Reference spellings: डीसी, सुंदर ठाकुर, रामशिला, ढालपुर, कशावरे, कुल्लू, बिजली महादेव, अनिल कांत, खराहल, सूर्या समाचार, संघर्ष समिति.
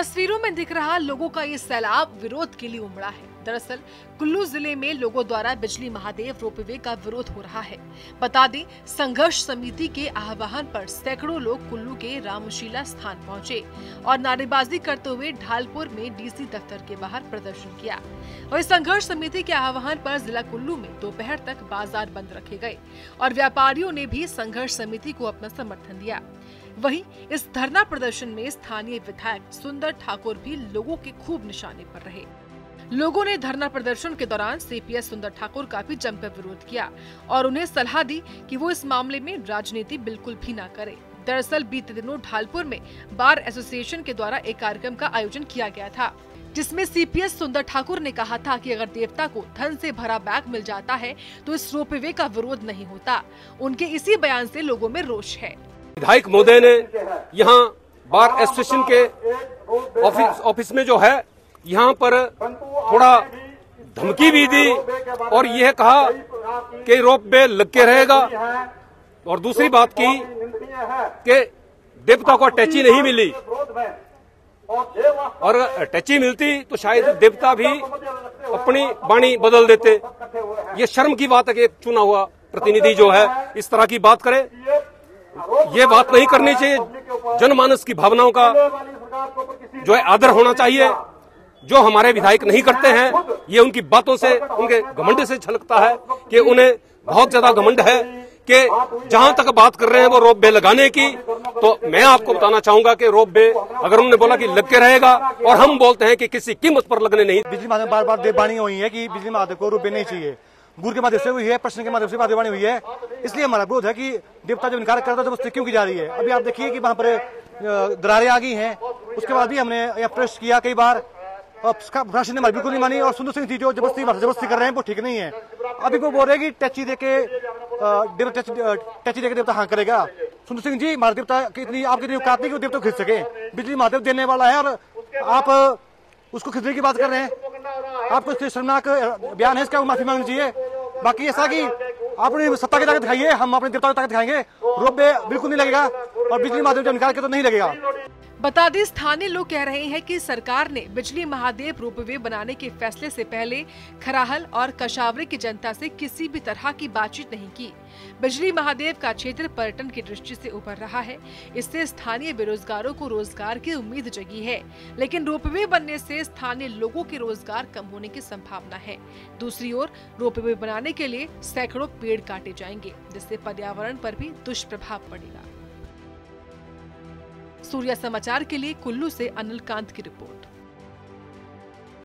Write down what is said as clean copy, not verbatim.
तस्वीरों में दिख रहा लोगों का ये सैलाब विरोध के लिए उमड़ा है। दरअसल कुल्लू जिले में लोगों द्वारा बिजली महादेव रोपवे का विरोध हो रहा है। बता दें, संघर्ष समिति के आह्वान पर सैकड़ों लोग कुल्लू के रामशिला स्थान पहुंचे और नारेबाजी करते हुए ढालपुर में डीसी दफ्तर के बाहर प्रदर्शन किया। वहीं संघर्ष समिति के आह्वान पर जिला कुल्लू में दोपहर तक बाजार बंद रखे गए और व्यापारियों ने भी संघर्ष समिति को अपना समर्थन दिया। वहीं इस धरना प्रदर्शन में स्थानीय विधायक सुंदर ठाकुर भी लोगों के खूब निशाने पर रहे। लोगों ने धरना प्रदर्शन के दौरान सीपीएस सुंदर ठाकुर का भी जमकर विरोध किया और उन्हें सलाह दी कि वो इस मामले में राजनीति बिल्कुल भी ना करें। दरअसल बीते दिनों ढालपुर में बार एसोसिएशन के द्वारा एक कार्यक्रम का आयोजन किया गया था, जिसमें सीपीएस सुंदर ठाकुर ने कहा था कि अगर देवता को धन से भरा बैग मिल जाता है तो इस रोपवे का विरोध नहीं होता। उनके इसी बयान से लोगों में रोष है। विधायक महोदय ने यहाँ बार एसोसिएशन के ऑफिस में जो है यहाँ पर थोड़ा धमकी भी दी और यह कहा कि रोप वे लग के रहेगा और दूसरी बात की कि देवता को अटैची नहीं मिली और अटैची मिलती तो शायद देवता भी अपनी वाणी बदल देते। ये शर्म की बात है कि चुना हुआ प्रतिनिधि जो है इस तरह की बात करे। ये बात नहीं करनी चाहिए। जनमानस की भावनाओं का जो है आदर होना चाहिए, जो हमारे विधायक नहीं करते हैं। ये उनकी बातों से, उनके घमंड से झलकता है कि उन्हें बहुत ज्यादा घमंड है कि जहां तक बात कर रहे हैं वो रोप वे लगाने की। तो मैं आपको बताना चाहूंगा कि रोप वे अगर उन्होंने बोला कि लग के रहेगा और हम बोलते हैं कि किसी कीमत पर लगने नहीं। बिजली महादेव बार बार देववाणी हुई है कि बिजली महादेव को रोप वे नहीं चाहिए। गुरु के माध्यम से हुई है, प्रश्न के माध्यम से देववाणी हुई है। इसलिए हमारा विरोध है कि देवता जो इनकार करता है तो उससे क्यों की जा रही है। अभी आप देखिए कि वहाँ पर दरारें आ गई है, उसके बाद भी हमने यह प्रश्न किया कई बार और प्रशासन ने बिल्कुल नहीं मानी और सुंदर सिंह जी जो जबरदस्ती कर रहे हैं वो ठीक नहीं है। अभी वो बोल रहे हैं कि टैची देके देवता हाँ करेगा। सुंदर सिंह जी, हमारे देवता कितनी आपकी इतनी औकात नहीं कि वो देवता खींच सके। बिजली महादेव देने वाला है और आप उसको खींचने की बात कर रहे हैं। आपको शर्मनाक बयान है, इसका माफी मांगनी चाहिए। बाकी ऐसा कि आपने सत्ता की ताकत दिखाई है, हम अपने देवता की ताकत दिखाएंगे। रोपवे बिल्कुल नहीं लगेगा और बिजली महादेव जो इनकार के तो नहीं लगेगा। बता दें, स्थानीय लोग कह रहे हैं कि सरकार ने बिजली महादेव रोपवे बनाने के फैसले से पहले खराहल और कशावरे की जनता से किसी भी तरह की बातचीत नहीं की। बिजली महादेव का क्षेत्र पर्यटन की दृष्टि से उभर रहा है, इससे स्थानीय बेरोजगारों को रोजगार की उम्मीद जगी है, लेकिन रोपवे बनने से स्थानीय लोगों के रोजगार कम होने की संभावना है। दूसरी ओर रोपवे बनाने के लिए सैकड़ों पेड़ काटे जाएंगे, जिससे पर्यावरण पर भी दुष्प्रभाव पड़ेगा। सूर्या समाचार के लिए कुल्लू से अनिल कांत की रिपोर्ट।